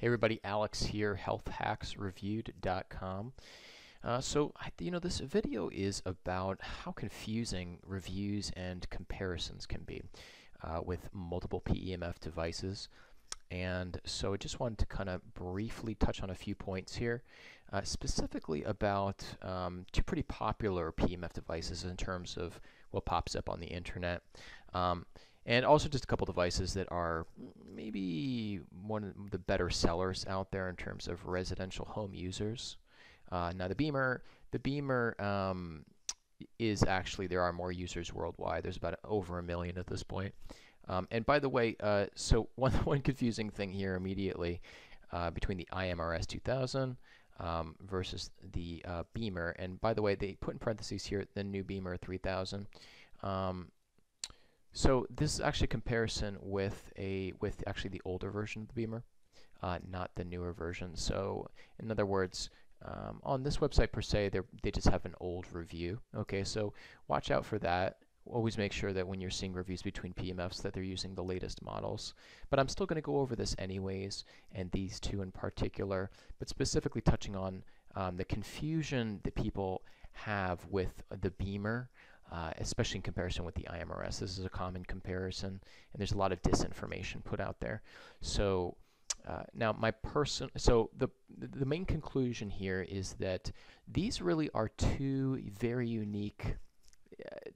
Hey everybody, Alex here, healthhacksreviewed.com. This video is about how confusing reviews and comparisons can be with multiple PEMF devices. And so I just wanted to kind of briefly touch on a few points here, specifically about two pretty popular PEMF devices in terms of what pops up on the internet. And also just a couple devices that are maybe one of the better sellers out there in terms of residential home users. Now the BEMER is actually, there are more users worldwide. There's about over a million at this point. And by the way, so one confusing thing here immediately between the IMRS 2000 versus the BEMER. And by the way, they put in parentheses here the new BEMER 3000. So this is actually a comparison with the older version of the BEMER, not the newer version. So in other words, on this website per se, they just have an old review. Okay, so watch out for that. Always make sure that when you're seeing reviews between PEMFs that they're using the latest models. But I'm still going to go over this anyways, and these two in particular, but specifically touching on the confusion that people have with the BEMER. Especially in comparison with the IMRS. This is a common comparison, and there's a lot of disinformation put out there. So now the main conclusion here is that these really are two very unique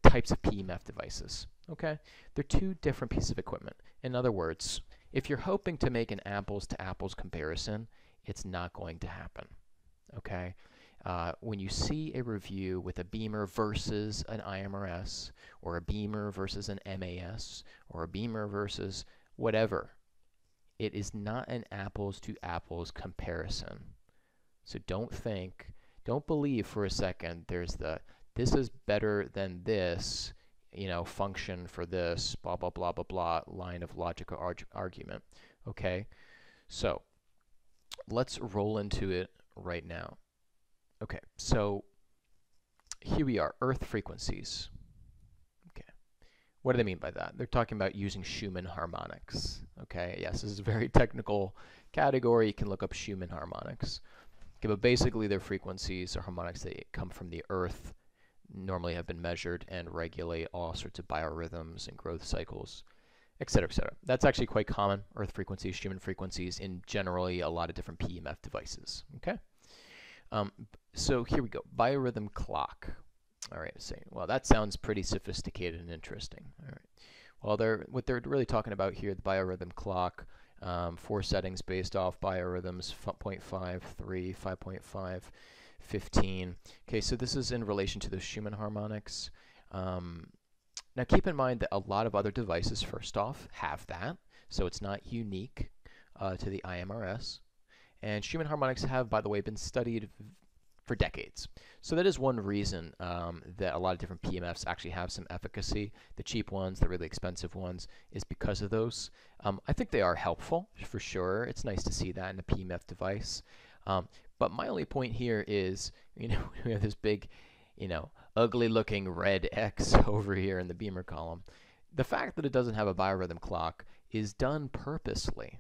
types of PEMF devices, okay? They're two different pieces of equipment. In other words, if you're hoping to make an apples-to-apples comparison, it's not going to happen, okay? When you see a review with a BEMER versus an IMRS, or a BEMER versus an MAS, or a BEMER versus whatever, it is not an apples-to-apples comparison. So don't believe for a second there's the, this is better than this, you know, function for this, blah, blah, blah, blah, blah, line of logical argument, okay? So let's roll into it right now. Okay, so here we are, earth frequencies. Okay, what do they mean by that? They're talking about using Schumann harmonics. Okay, yes, this is a very technical category. You can look up Schumann harmonics. Okay, but basically their frequencies are harmonics that come from the earth, normally have been measured and regulate all sorts of biorhythms and growth cycles, et cetera, et cetera. That's actually quite common, earth frequencies, Schumann frequencies, in generally a lot of different PEMF devices, okay? So here we go, biorhythm clock. All right, so, well, that sounds pretty sophisticated and interesting. All right, well, what they're really talking about here, the biorhythm clock, 4 settings based off biorhythms, 0.5, 3, 5.5, 15. Okay, so this is in relation to the Schumann harmonics. Now keep in mind that a lot of other devices, first off, have that, so it's not unique to the IMRS. And Schumann harmonics have, by the way, been studied for decades. So that is one reason that a lot of different PEMFs actually have some efficacy. The cheap ones, the really expensive ones, is because of those. I think they are helpful, for sure. It's nice to see that in a PEMF device. But my only point here is, you know, we have this big, you know, ugly-looking red X over here in the BEMER column. The fact that it doesn't have a biorhythm clock is done purposely.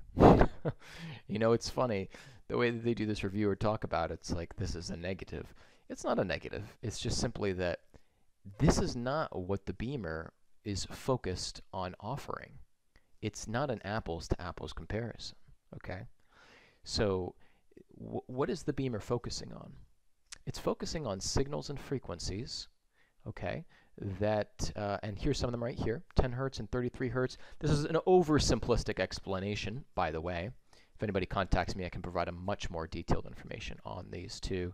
You know, it's funny. The way that they do this review or talk about it, it's like, this is a negative. It's not a negative. It's just simply that this is not what the BEMER is focused on offering. It's not an apples-to-apples comparison, okay? So what is the BEMER focusing on? It's focusing on signals and frequencies, okay? That, and here's some of them right here, 10 hertz and 33 hertz. This is an oversimplistic explanation, by the way. If anybody contacts me, I can provide a much more detailed information on these two,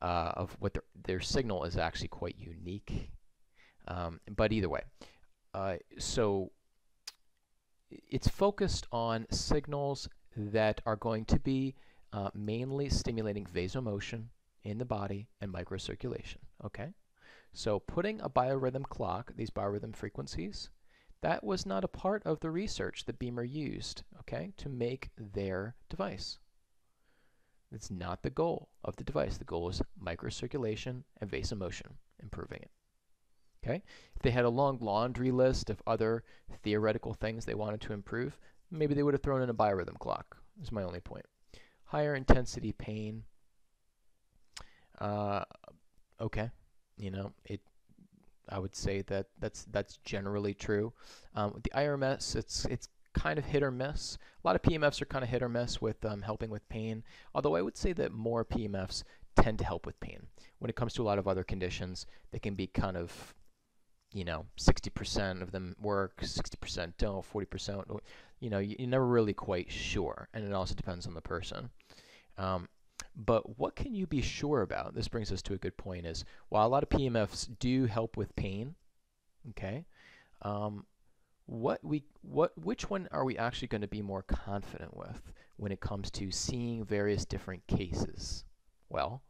of what their signal is actually quite unique. But either way, so it's focused on signals that are going to be mainly stimulating vasomotion in the body and microcirculation, okay? So putting a biorhythm clock, these biorhythm frequencies, that was not a part of the research that BEMER used, okay, to make their device. It's not the goal of the device. The goal is microcirculation and vasomotion, improving it, okay? If they had a long laundry list of other theoretical things they wanted to improve, maybe they would have thrown in a biorhythm clock, is my only point. higher intensity pain. Okay, you know, I would say that that's generally true. With the IMRS, it's kind of hit or miss. A lot of PEMFs are kind of hit or miss with helping with pain, although I would say that more PEMFs tend to help with pain. When it comes to a lot of other conditions, they can be kind of, you know, 60% of them work, 60% don't, 40%, you know, you're never really quite sure, and it also depends on the person. But what can you be sure about? This brings us to a good point, is while a lot of PEMFs do help with pain, okay, which one are we actually going to be more confident with when it comes to seeing various different cases? Well,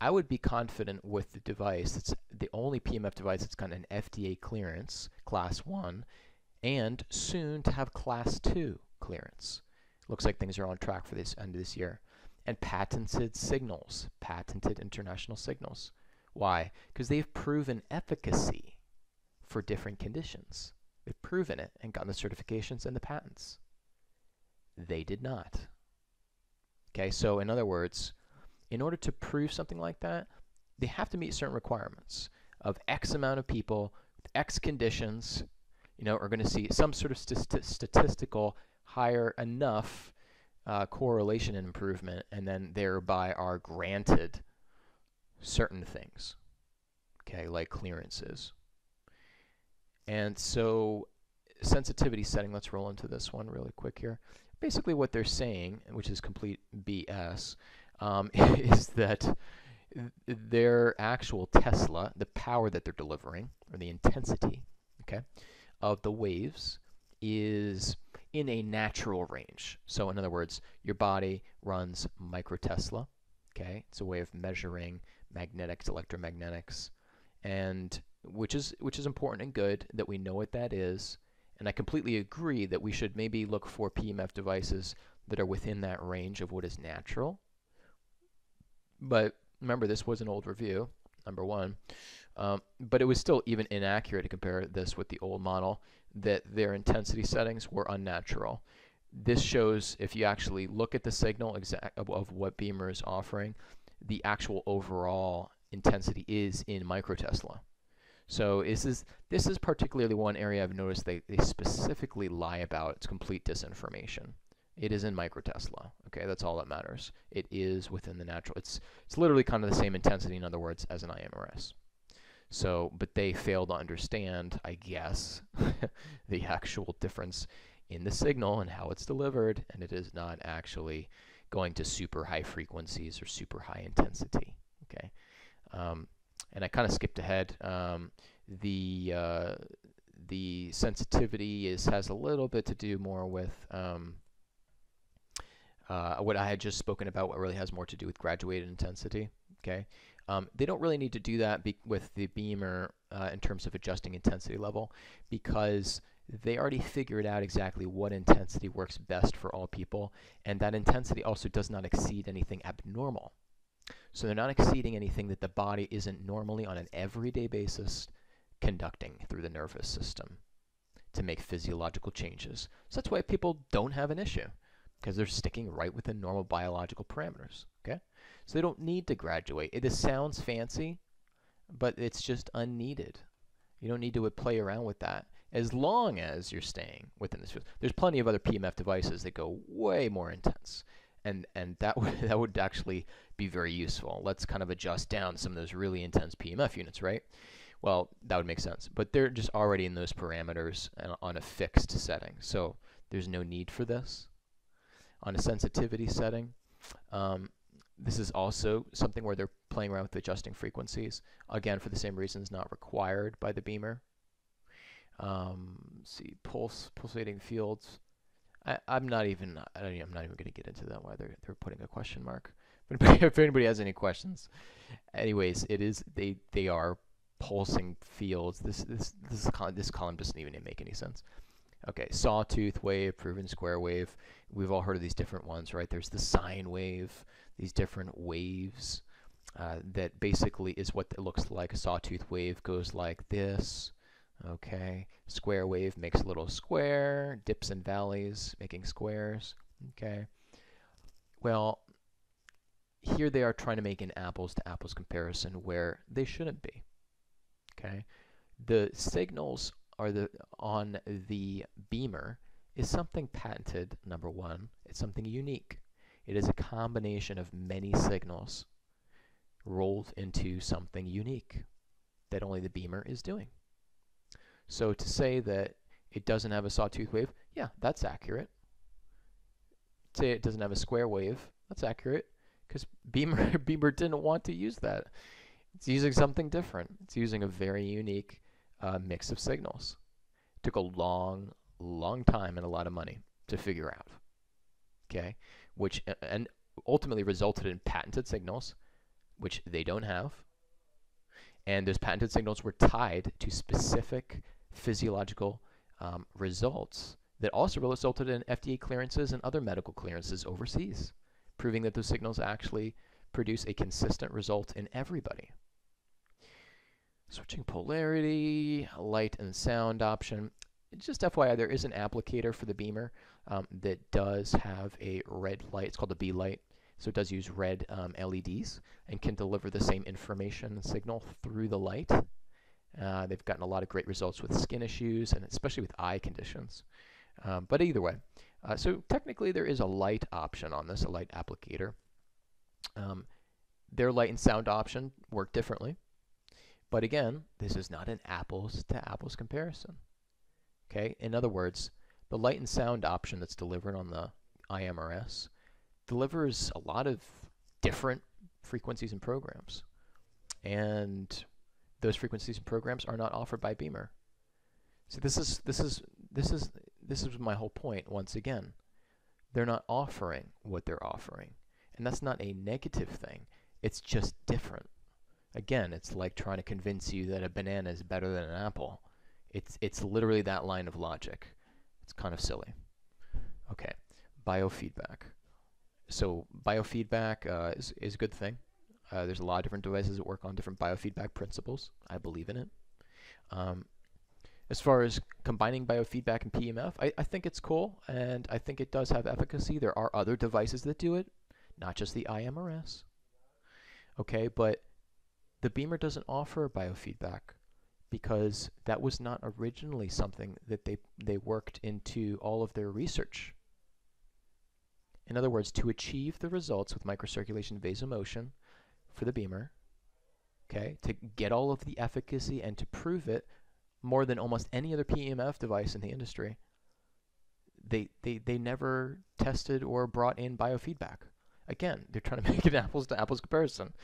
I would be confident with the device that's the only PEMF device that's got an FDA clearance, class 1, and soon to have class 2 clearance. Looks like things are on track for this end of this year. And patented signals, patented international signals. Why? Because they've proven efficacy for different conditions. They've proven it and gotten the certifications and the patents. They did not. Okay, so in other words, in order to prove something like that, they have to meet certain requirements of X amount of people with X conditions, you know, are going to see some sort of statistical higher enough correlation and improvement, and then thereby are granted certain things, okay, like clearances. And so sensitivity setting, let's roll into this one really quick here. Basically what they're saying, which is complete BS, is that their actual Tesla, the power that they're delivering, or the intensity, okay, of the waves is in a natural range. So in other words, your body runs microtesla, okay? It's a way of measuring magnetics, electromagnetics, and which is important and good that we know what that is. And I completely agree that we should maybe look for PEMF devices that are within that range of what is natural. But remember, this was an old review, number one, but it was still even inaccurate to compare this with the old model, that their intensity settings were unnatural. This shows, if you actually look at the signal exact of what BEMER is offering, the actual overall intensity is in microtesla. So this is particularly one area I've noticed they specifically lie about. It's complete disinformation. It is in microtesla. Okay, that's all that matters. It is within the natural. It's literally kind of the same intensity, in other words, as an IMRS. So, but they fail to understand, I guess, the actual difference in the signal and how it's delivered, and it is not actually going to super high frequencies or super high intensity. Okay, and I kind of skipped ahead. The sensitivity has a little bit to do more with what I had just spoken about, what really has more to do with graduated intensity, okay? They don't really need to do that with the BEMER in terms of adjusting intensity level, because they already figured out exactly what intensity works best for all people, and that intensity also does not exceed anything abnormal. So they're not exceeding anything that the body isn't normally on an everyday basis conducting through the nervous system to make physiological changes. So that's why people don't have an issue, because they're sticking right within normal biological parameters, okay? So they don't need to graduate. This sounds fancy, but it's just unneeded. You don't need to play around with that as long as you're staying within this field. There's plenty of other PEMF devices that go way more intense, and that would actually be very useful. Let's kind of adjust down some of those really intense PEMF units, right? Well, that would make sense, but they're just already in those parameters and on a fixed setting, so there's no need for this. On a sensitivity setting, this is also something where they're playing around with adjusting frequencies. Again, for the same reasons, not required by the BEMER. See, pulsating fields. I'm not even going to get into that. Why they're putting a question mark? But if anybody has any questions, anyways, it is they are pulsing fields. This column doesn't even make any sense. Okay, sawtooth wave, proven square wave. We've all heard of these different ones, right? There's the sine wave, these different waves that basically is what it looks like. A sawtooth wave goes like this, okay? Square wave makes a little square, dips and valleys, making squares, okay? Well, here they are trying to make an apples-to-apples comparison where they shouldn't be. Okay, the signals are on the BEMER is something patented. Number one, it's something unique. It is a combination of many signals rolled into something unique that only the BEMER is doing. So to say that it doesn't have a sawtooth wave, yeah, that's accurate. Say it doesn't have a square wave, that's accurate, because BEMER didn't want to use that. It's using something different. It's using a very unique mix of signals. It took a long, long time and a lot of money to figure out, okay, which and ultimately resulted in patented signals, which they don't have. And those patented signals were tied to specific physiological results that also resulted in FDA clearances and other medical clearances overseas, proving that those signals actually produce a consistent result in everybody. Switching polarity, light and sound option. Just FYI, there is an applicator for the BEMER that does have a red light. It's called the B light. So it does use red LEDs and can deliver the same information signal through the light. They've gotten a lot of great results with skin issues and especially with eye conditions. But either way, so technically there is a light option on this, a light applicator. Their light and sound option work differently. But again, this is not an apples-to-apples comparison. Okay? In other words, the light and sound option that's delivered on the IMRS delivers a lot of different frequencies and programs. And those frequencies and programs are not offered by BEMER. So this is my whole point once again. They're not offering what they're offering. And that's not a negative thing. It's just different. Again, it's like trying to convince you that a banana is better than an apple. It's literally that line of logic. It's kind of silly. Okay, biofeedback. So biofeedback is a good thing. There's a lot of different devices that work on different biofeedback principles. I believe in it. As far as combining biofeedback and PEMF, I think it's cool, and I think it does have efficacy. There are other devices that do it, not just the IMRS. Okay, but the BEMER doesn't offer biofeedback because that was not originally something that they worked into all of their research. In other words, to achieve the results with microcirculation vasomotion for the BEMER, okay, to get all of the efficacy and to prove it more than almost any other PEMF device in the industry, they never tested or brought in biofeedback. Again, they're trying to make an apples-to-apples comparison.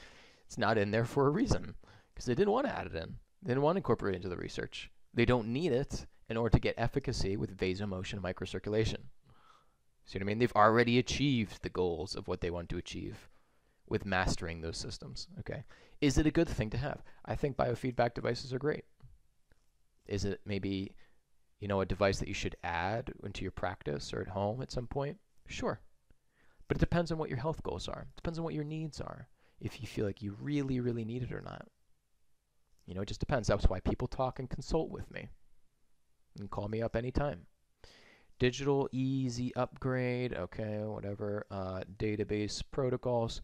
It's not in there for a reason, because they didn't want to add it in. They didn't want to incorporate it into the research. They don't need it in order to get efficacy with vasomotion and microcirculation. See what I mean? They've already achieved the goals of what they want to achieve with mastering those systems. Okay, is it a good thing to have? I think biofeedback devices are great. Is it maybe, you know, a device that you should add into your practice or at home at some point? Sure. But it depends on what your health goals are. It depends on what your needs are. If you feel like you really, really need it or not. You know, it just depends. That's why people talk and consult with me. You can call me up anytime. Digital easy upgrade, okay, whatever, database protocols.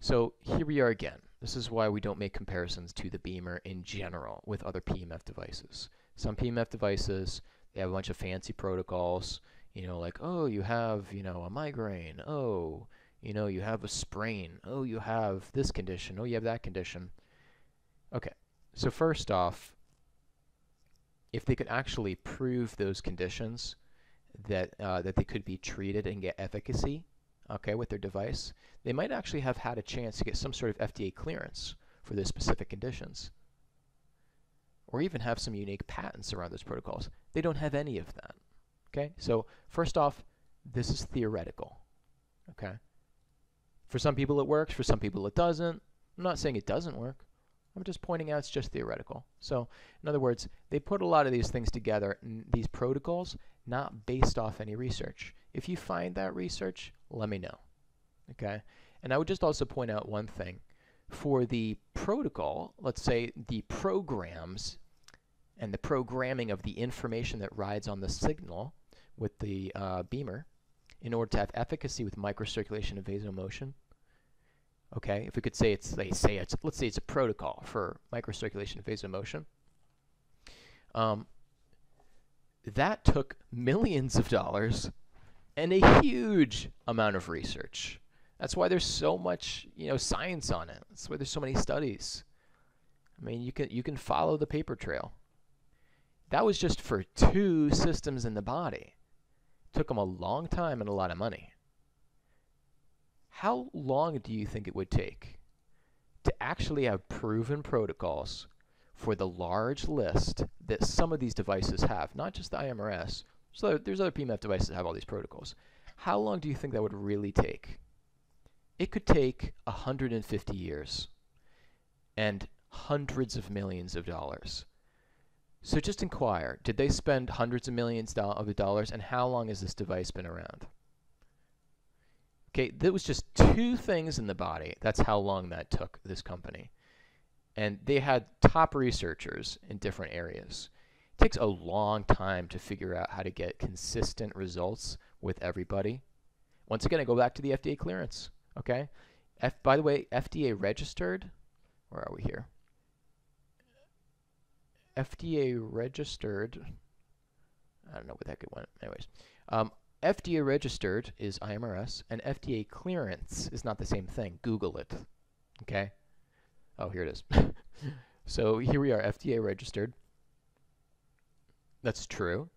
So here we are again. This is why we don't make comparisons to the BEMER in general with other PEMF devices. Some PEMF devices, they have a bunch of fancy protocols, you know, like, oh, you have, you know, a migraine. Oh, you know, you have a sprain. Oh, you have this condition. Oh, you have that condition. Okay, so first off, if they could actually prove those conditions that they could be treated and get efficacy, okay, with their device, they might actually have had a chance to get some sort of FDA clearance for those specific conditions, or even have some unique patents around those protocols. They don't have any of that, okay? So first off, this is theoretical, okay? For some people it works, for some people it doesn't. I'm not saying it doesn't work. I'm just pointing out it's just theoretical. So in other words, they put a lot of these things together, these protocols, not based off any research. If you find that research, let me know, okay? And I would just also point out one thing. For the protocol, let's say the programs and the programming of the information that rides on the signal with the BEMER, in order to have efficacy with microcirculation and vasomotion. Okay, if we could say it's, they say it's, let's say it's a protocol for microcirculation and vasomotion. That took millions of dollars and a huge amount of research. That's why there's so much, you know, science on it. That's why there's so many studies. I mean, you can follow the paper trail. That was just for two systems in the body. It took them a long time and a lot of money. How long do you think it would take to actually have proven protocols for the large list that some of these devices have, not just the IMRS, so there's other PEMF devices that have all these protocols. How long do you think that would really take? It could take 150 years and hundreds of millions of dollars. So just inquire, did they spend hundreds of millions of dollars, and how long has this device been around? Okay, that was just two things in the body. That's how long that took this company. And they had top researchers in different areas. It takes a long time to figure out how to get consistent results with everybody. Once again, I go back to the FDA clearance, okay? By the way, FDA registered, where are we here? FDA registered, I don't know what that could went, anyways. FDA registered is IMRS, and FDA clearance is not the same thing. Google it, okay? Oh, here it is. So here we are, FDA registered. That's true.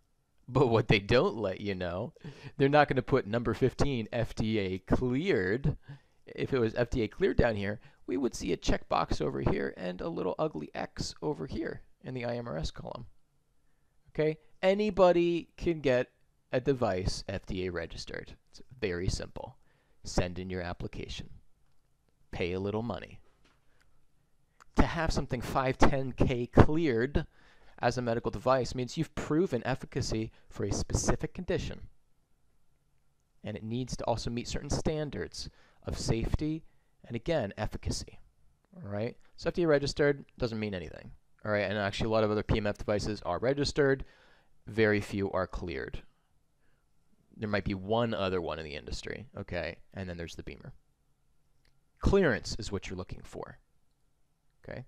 But what they don't let you know, they're not going to put number 15 FDA cleared. If it was FDA cleared down here, we would see a checkbox over here and a little ugly X over here in the IMRS column. Okay? Anybody can get a device FDA registered. It's very simple. Send in your application. Pay a little money. To have something 510K cleared as a medical device means you've proven efficacy for a specific condition. And it needs to also meet certain standards of safety and, again, efficacy. All right? So FDA registered doesn't mean anything. All right? And actually a lot of other PEMF devices are registered. Very few are cleared. There might be one other one in the industry, okay? And then there's the BEMER. Clearance is what you're looking for. Okay,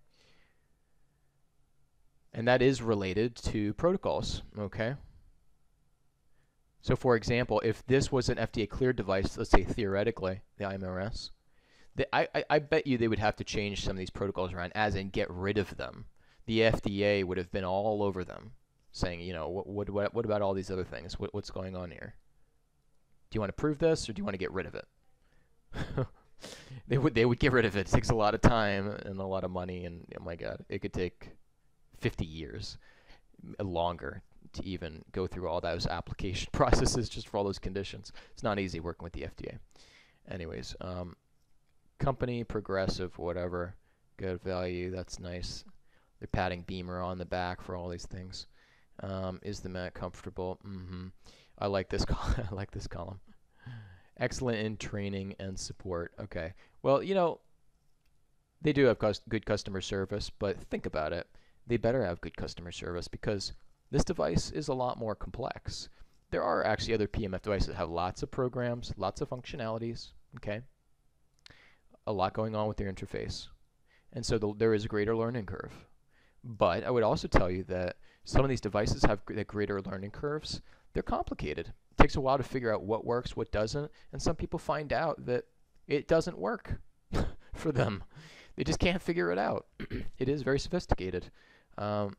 and that is related to protocols, okay? So for example, if this was an FDA-cleared device, let's say theoretically, the IMRS, I bet you they would have to change some of these protocols around, as in get rid of them. The FDA would have been all over them, saying, you know, what about all these other things? What's going on here? Do you want to prove this, or do you want to get rid of it? They would get rid of it. It takes a lot of time and a lot of money, and oh my God, it could take 50 years longer to even go through all those application processes just for all those conditions. It's not easy working with the FDA. Anyways, company, progressive, whatever, good value, that's nice. They're patting BEMER on the back for all these things. Is the mat comfortable? Mm-hmm. I like this I like this column. Excellent in training and support. Okay. Well, you know, they do have good customer service, but think about it. They better have good customer service because this device is a lot more complex. There are actually other PEMF devices that have lots of programs, lots of functionalities, okay? A lot going on with their interface. And so there is a greater learning curve. But I would also tell you that some of these devices have greater learning curves. They're complicated. It takes a while to figure out what works, what doesn't, and some people find out that it doesn't work for them. They just can't figure it out. It is very sophisticated. I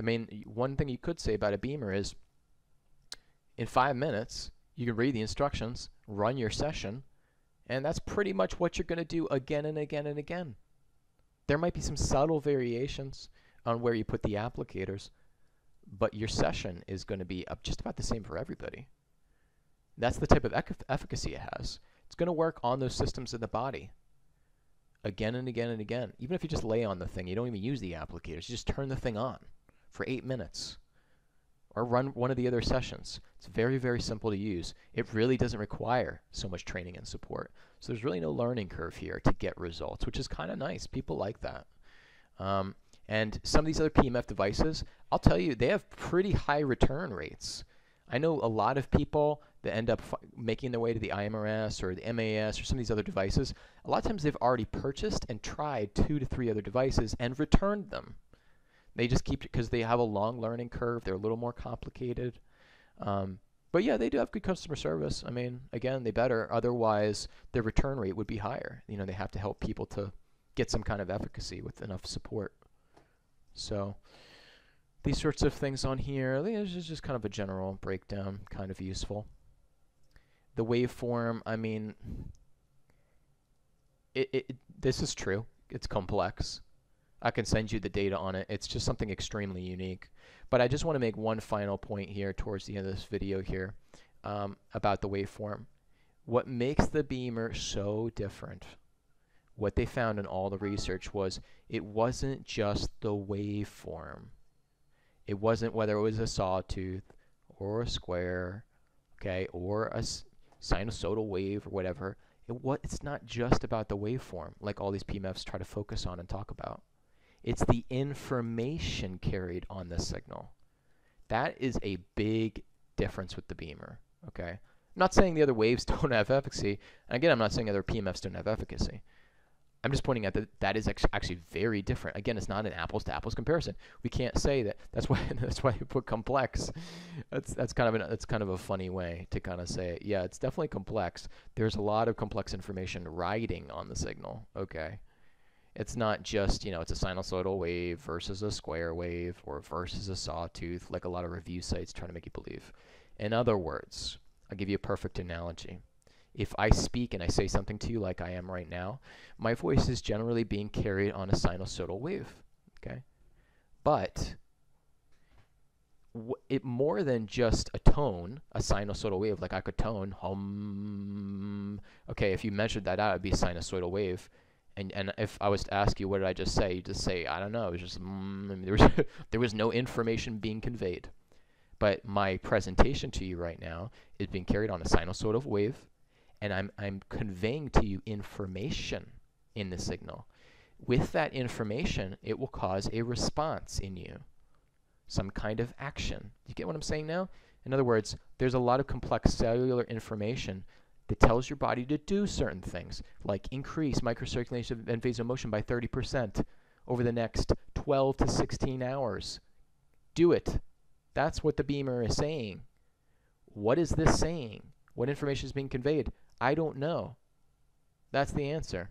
mean, one thing you could say about a BEMER is in 5 minutes, you can read the instructions, run your session, and that's pretty much what you're going to do again and again and again. There might be some subtle variations on where you put the applicators, but your session is going to be just about the same for everybody. That's the type of efficacy it has. It's going to work on those systems in the body again and again and again. Even if you just lay on the thing, you don't even use the applicators. You just turn the thing on for 8 minutes or run one of the other sessions. It's very, very simple to use. It really doesn't require so much training and support. So there's really no learning curve here to get results, which is kind of nice. People like that. And some of these other PEMF devices, I'll tell you, they have pretty high return rates. I know a lot of people that end up making their way to the IMRS or the MAS or some of these other devices. A lot of times they've already purchased and tried 2 to 3 other devices and returned them. They just keep it because they have a long learning curve. They're a little more complicated. But yeah, they do have good customer service. I mean, again, they better. Otherwise, their return rate would be higher. You know, they have to help people to get some kind of efficacy with enough support. So these sorts of things on here, this is just kind of a general breakdown, kind of useful. The waveform, I mean, this is true. It's complex. I can send you the data on it. It's just something extremely unique. But I just want to make one final point here towards the end of this video here about the waveform. What makes the BEMER so different, what they found in all the research, was it wasn't just the waveform. It wasn't whether it was a sawtooth or a square, okay, or a sinusoidal wave or whatever. It's not just about the waveform like all these PMFs try to focus on and talk about. It's the information carried on the signal. That is a big difference with the BEMER, okay? I'm not saying the other waves don't have efficacy. And again, I'm not saying other PMFs don't have efficacy. I'm just pointing out that that is actually very different. Again, it's not an apples-to-apples comparison. We can't say that. That's why you put complex. That's kind of a funny way to kind of say it. Yeah, it's definitely complex. There's a lot of complex information riding on the signal. Okay, it's not just, you know, it's a sinusoidal wave versus a square wave or versus a sawtooth, like a lot of review sites trying to make you believe. In other words, I'll give you a perfect analogy. If I speak and I say something to you like I am right now, my voice is generally being carried on a sinusoidal wave, okay? But it more than just a tone, a sinusoidal wave, like I could tone, hum, okay, if you measured that out, it'd be a sinusoidal wave. And if I was to ask you, what did I just say? You just say, I don't know, it was just, there was no information being conveyed. But my presentation to you right now is being carried on a sinusoidal wave, and I'm conveying to you information in the signal. With that information, it will cause a response in you, some kind of action. You get what I'm saying now? In other words, there's a lot of complex cellular information that tells your body to do certain things, like increase microcirculation and vasomotion by 30% over the next 12 to 16 hours. Do it. That's what the BEMER is saying. What is this saying? What information is being conveyed? I don't know. That's the answer.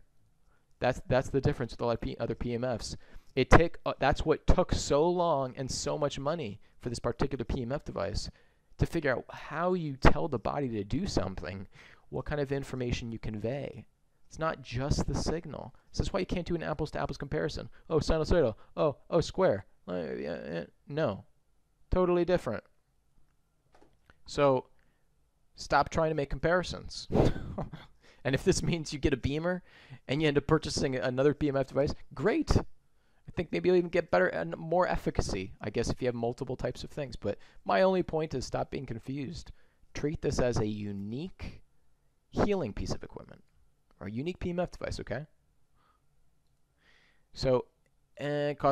That's the difference with a lot of other PMFs. That's what took so long and so much money for this particular PMF device to figure out how you tell the body to do something, what kind of information you convey. It's not just the signal. So that's why you can't do an apples-to-apples comparison. Oh, sinusoidal. Oh, square. No. Totally different. So stop trying to make comparisons. And if this means you get a BEMER and you end up purchasing another PMF device, great. I think maybe you'll even get better and more efficacy, I guess, if you have multiple types of things. But my only point is stop being confused. Treat this as a unique healing piece of equipment or a unique PMF device, okay? So, I think I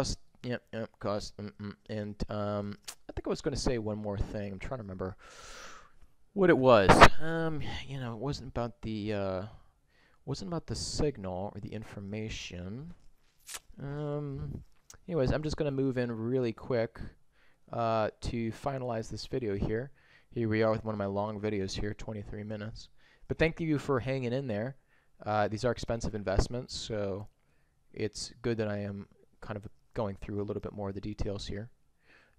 was going to say one more thing. I'm trying to remember what it was. You know, it wasn't about the signal or the information. Anyways, I'm just going to move in really quick to finalize this video here. Here we are with one of my long videos here, 23 minutes. But thank you for hanging in there. These are expensive investments, so it's good that I am kind of going through a little bit more of the details here.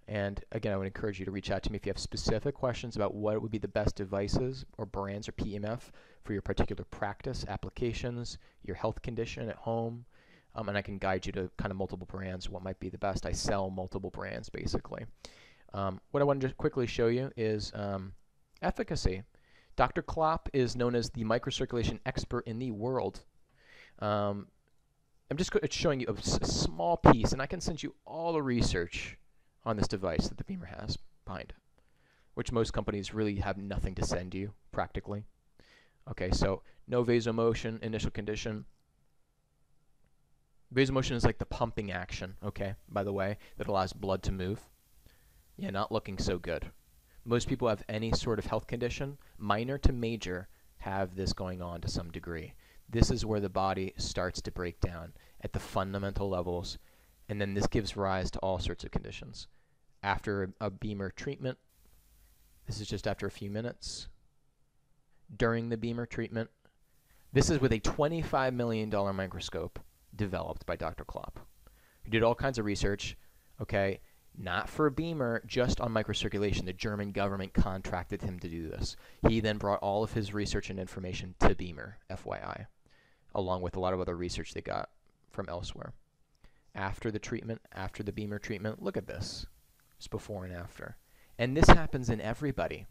And again, I would encourage you to reach out to me if you have specific questions about what would be the best devices or brands or PMF for your particular practice, applications, your health condition at home. And I can guide you to kind of multiple brands, what might be the best. I sell multiple brands, basically. What I want to just quickly show you is efficacy. Dr. Klopp is known as the microcirculation expert in the world. I'm just showing you a small piece, and I can send you all the research on this device that the BEMER has behind it, which most companies really have nothing to send you, practically. Okay, so no vasomotion, initial condition. Vasomotion is like the pumping action, okay, by the way, that allows blood to move. Yeah, not looking so good. Most people who have any sort of health condition, minor to major, have this going on to some degree. This is where the body starts to break down at the fundamental levels, and then this gives rise to all sorts of conditions. After a BEMER treatment, this is just after a few minutes. During the BEMER treatment, this is with a $25 million microscope developed by Dr. Klopp, who did all kinds of research, okay, not for BEMER, just on microcirculation. The German government contracted him to do this. He then brought all of his research and information to BEMER, FYI, along with a lot of other research they got from elsewhere. After the treatment, after the BEMER treatment, look at this. It's before and after. And this happens in everybody.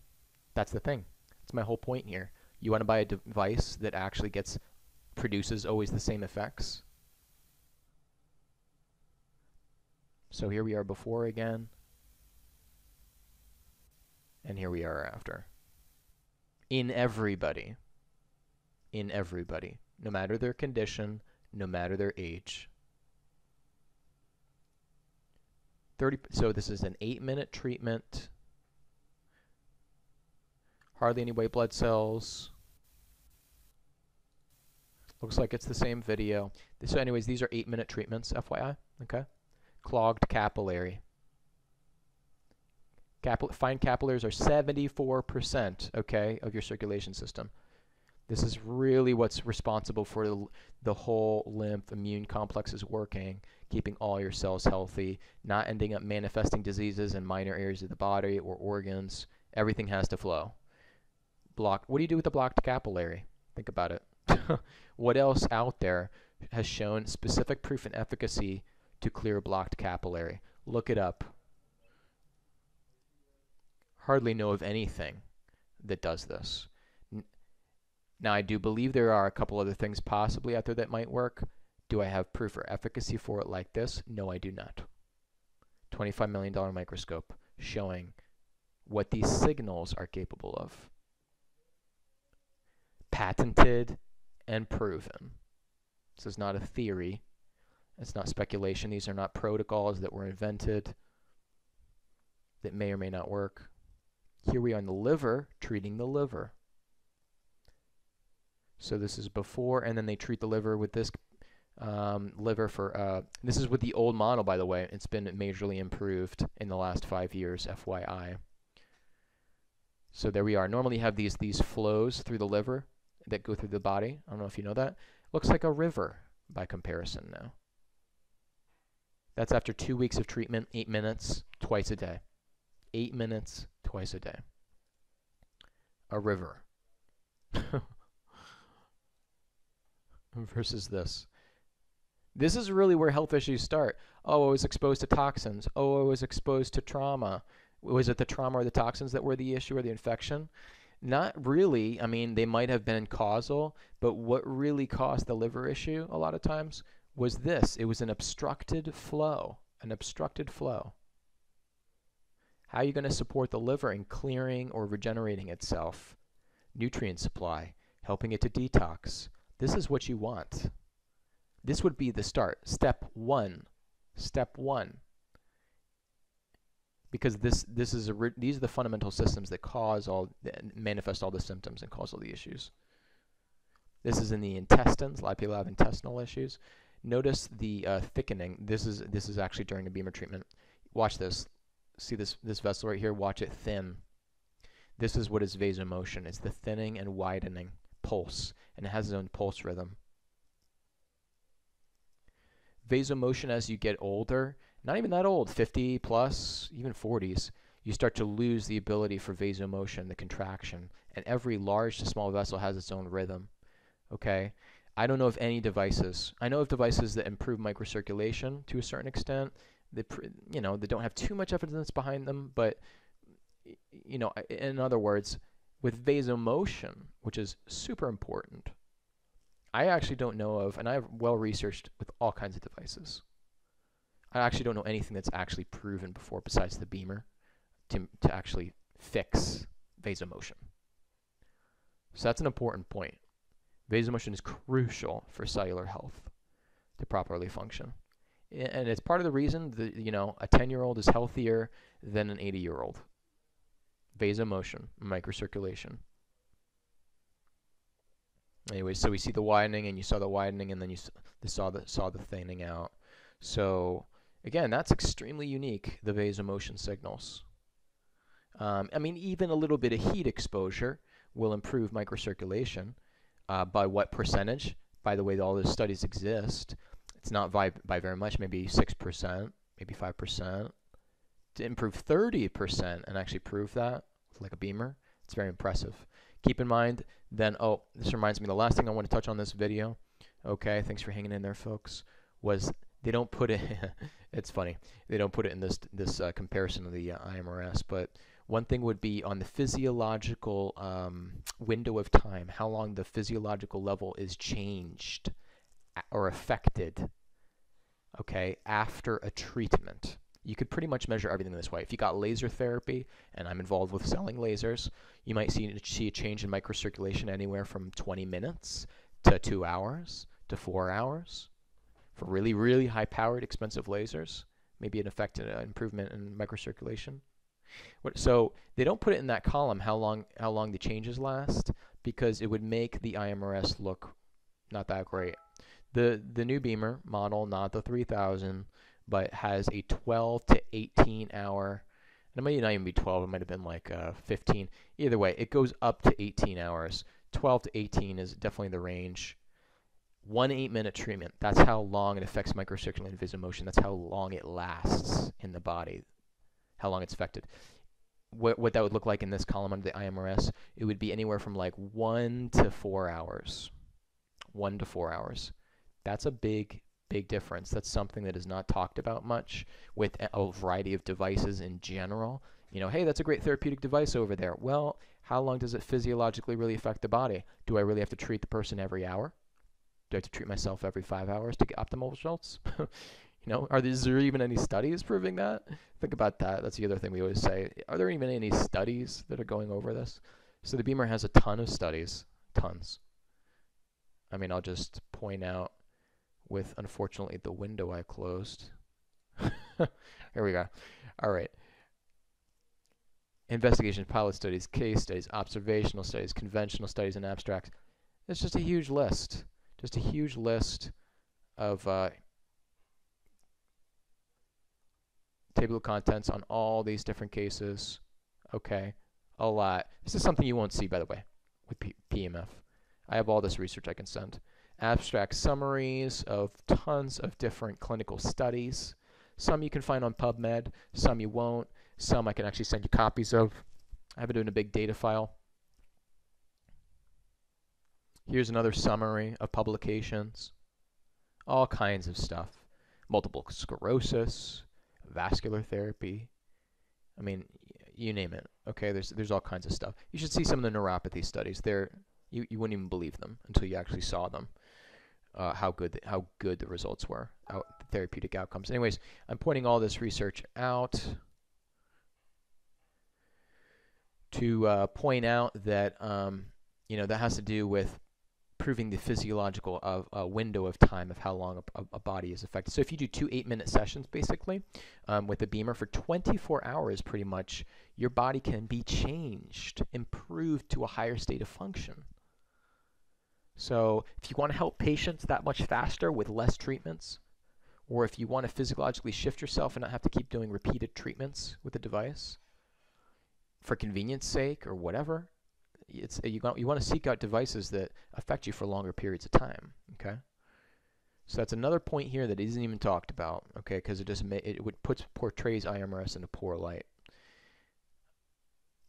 That's the thing. That's my whole point here. You want to buy a device that actually produces always the same effects. So here we are before again, and here we are after. In everybody, no matter their condition, no matter their age. So this is an 8-minute treatment, hardly any white blood cells. Looks like it's the same video. So anyways, these are 8-minute treatments, FYI, okay? Clogged capillary. Fine capillaries are 74%, okay, of your circulation system. This is really what's responsible for the whole lymph immune complexes working, keeping all your cells healthy, not ending up manifesting diseases in minor areas of the body or organs. Everything has to flow. Block. What do you do with a blocked capillary? Think about it. What else out there has shown specific proof and efficacy to clear a blocked capillary? Look it up. Hardly know of anything that does this. Now, I do believe there are a couple other things possibly out there that might work. Do I have proof or efficacy for it like this? No, I do not. $25 million microscope showing what these signals are capable of. Patented and proven. This is not a theory. It's not speculation. These are not protocols that were invented that may or may not work. Here we are in the liver, treating the liver. So this is before, and then they treat the liver with this liver for, this is with the old model, by the way. It's been majorly improved in the last 5 years, FYI. So there we are. Normally you have these flows through the liver that go through the body. I don't know if you know that. Looks like a river by comparison now. That's after 2 weeks of treatment, 8 minutes, twice a day. 8 minutes, twice a day. A river. Versus this. This is really where health issues start. Oh, I was exposed to toxins. Oh, I was exposed to trauma. Was it the trauma or the toxins that were the issue or the infection? Not really. I mean, they might have been causal, but what really caused the liver issue a lot of times was this. It was an obstructed flow, an obstructed flow. How are you going to support the liver in clearing or regenerating itself? Nutrient supply, helping it to detox. This is what you want. This would be the start, step one. Step one. Because this is these are the fundamental systems that cause all, manifest all the symptoms and cause all the issues. This is in the intestines. A lot of people have intestinal issues. Notice the thickening. This is actually during a BEMER treatment. Watch this. See this vessel right here? Watch it thin. This is what is vasomotion. It's the thinning and widening pulse, and it has its own pulse rhythm. Vasomotion as you get older, not even that old, 50 plus, even 40s, you start to lose the ability for vasomotion, the contraction, and every large to small vessel has its own rhythm. Okay? I don't know of any devices. I know of devices that improve microcirculation to a certain extent. They, you know, they don't have too much evidence behind them, but, you know, in other words, with vasomotion, which is super important, I actually don't know of, and I've well researched with all kinds of devices. I actually don't know anything that's actually proven before besides the BEMER to actually fix vasomotion. So that's an important point. Vasomotion is crucial for cellular health to properly function. And it's part of the reason that, you know, a 10-year-old is healthier than an 80-year-old. vasomotion, microcirculation. Anyway, so we see the widening, and you saw the widening, and then you saw the thinning out. So again, that's extremely unique, the vasomotion signals. I mean, even a little bit of heat exposure will improve microcirculation. By what percentage? By the way, all those studies exist. It's not by very much, maybe 6%, maybe 5%. To improve 30% and actually prove that with like a BEMER, it's very impressive. Keep in mind then, oh, this reminds me, the last thing I want to touch on this video, okay, thanks for hanging in there, folks, was they don't put it, it's funny, they don't put it in this comparison of the IMRS, but one thing would be on the physiological window of time, how long the physiological level is changed or affected, okay, after a treatment. You could pretty much measure everything this way. If you got laser therapy, and I'm involved with selling lasers, you might see a change in microcirculation anywhere from 20 minutes to 2 hours to 4 hours. For really, really high-powered, expensive lasers, maybe an effect, an improvement in microcirculation. So they don't put it in that column, how long the changes last, because it would make the IMRS look not that great. The new BEMER model, not the 3000, but has a 12 to 18 hour, and it might not even be 12, it might have been like 15. Either way, it goes up to 18 hours. 12 to 18 is definitely the range. 1 8-minute treatment, that's how long it affects microcirculation and vasomotion. That's how long it lasts in the body, how long it's affected. What that would look like in this column under the IMRS, it would be anywhere from like 1 to 4 hours. 1 to 4 hours. That's a big difference. That's something that is not talked about much with a variety of devices in general. You know, hey, that's a great therapeutic device over there. Well, how long does it physiologically really affect the body? Do I really have to treat the person every hour? Do I have to treat myself every 5 hours to get optimal results? You know, is there even any studies proving that? Think about that. That's the other thing we always say. Are there even any studies that are going over this? So the BEMER has a ton of studies, tons. I mean, I'll just point out with, unfortunately, the window I closed. Here we go. All right. Investigation, pilot studies, case studies, observational studies, conventional studies, and abstracts. It's just a huge list. Just a huge list of table of contents on all these different cases. Okay, a lot. This is something you won't see, by the way, with PEMF. I have all this research I can send. Abstract summaries of tons of different clinical studies. Some you can find on PubMed, some you won't, some I can actually send you copies of. I have it in a big data file. Here's another summary of publications. All kinds of stuff. Multiple sclerosis, vascular therapy. I mean, you name it. Okay, there's all kinds of stuff. You should see some of the neuropathy studies. You wouldn't even believe them until you actually saw them. How good the results were, the therapeutic outcomes. Anyways, I'm pointing all this research out to point out that you know, that has to do with proving the physiological window of time of how long a body is affected. So if you do 2 8-minute sessions, basically, with a BEMER for 24 hours, pretty much, your body can be changed, improved to a higher state of function. So if you want to help patients that much faster with less treatments, or if you want to physiologically shift yourself and not have to keep doing repeated treatments with the device, for convenience sake or whatever, you want to seek out devices that affect you for longer periods of time, okay? So that's another point here that isn't even talked about, okay, because it portrays IMRS in a poor light.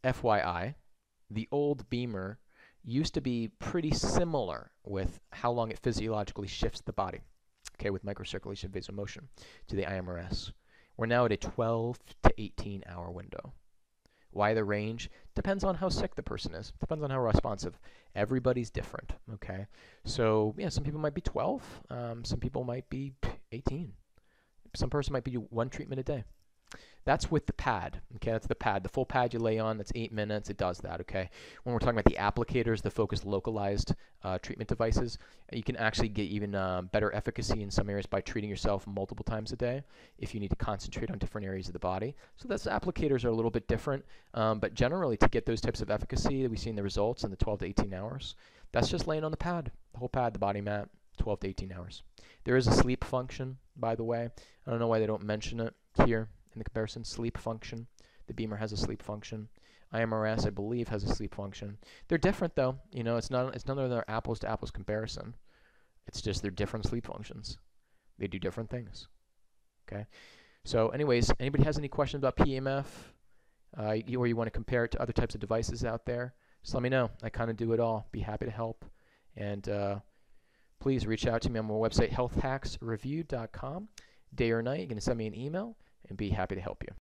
FYI, the old BEMER used to be pretty similar with how long it physiologically shifts the body, okay, with microcirculation and vasomotion to the IMRS. We're now at a 12 to 18 hour window. Why the range? Depends on how sick the person is. Depends on how responsive. Everybody's different, okay? So, yeah, some people might be 12. Some people might be 18. Some person might be one treatment a day. That's with the pad, okay? That's the pad, the full pad you lay on, that's 8 minutes, it does that, okay? When we're talking about the applicators, the focused localized treatment devices, you can actually get even better efficacy in some areas by treating yourself multiple times a day if you need to concentrate on different areas of the body. So those applicators are a little bit different, but generally to get those types of efficacy that we see in the results in the 12 to 18 hours, that's just laying on the pad, the whole pad, the body mat, 12 to 18 hours. There is a sleep function, by the way. I don't know why they don't mention it here in the comparison. Sleep function. The BEMER has a sleep function. IMRS, I believe, has a sleep function. They're different, though. You know, it's none of their apples to apples comparison. It's just they're different sleep functions. They do different things. Okay. So, anyways, anybody has any questions about PEMF, or you want to compare it to other types of devices out there? Just let me know. I kind of do it all. Be happy to help. And please reach out to me on my website, healthhacksreview.com. Day or night, you're going to send me an email, and be happy to help you.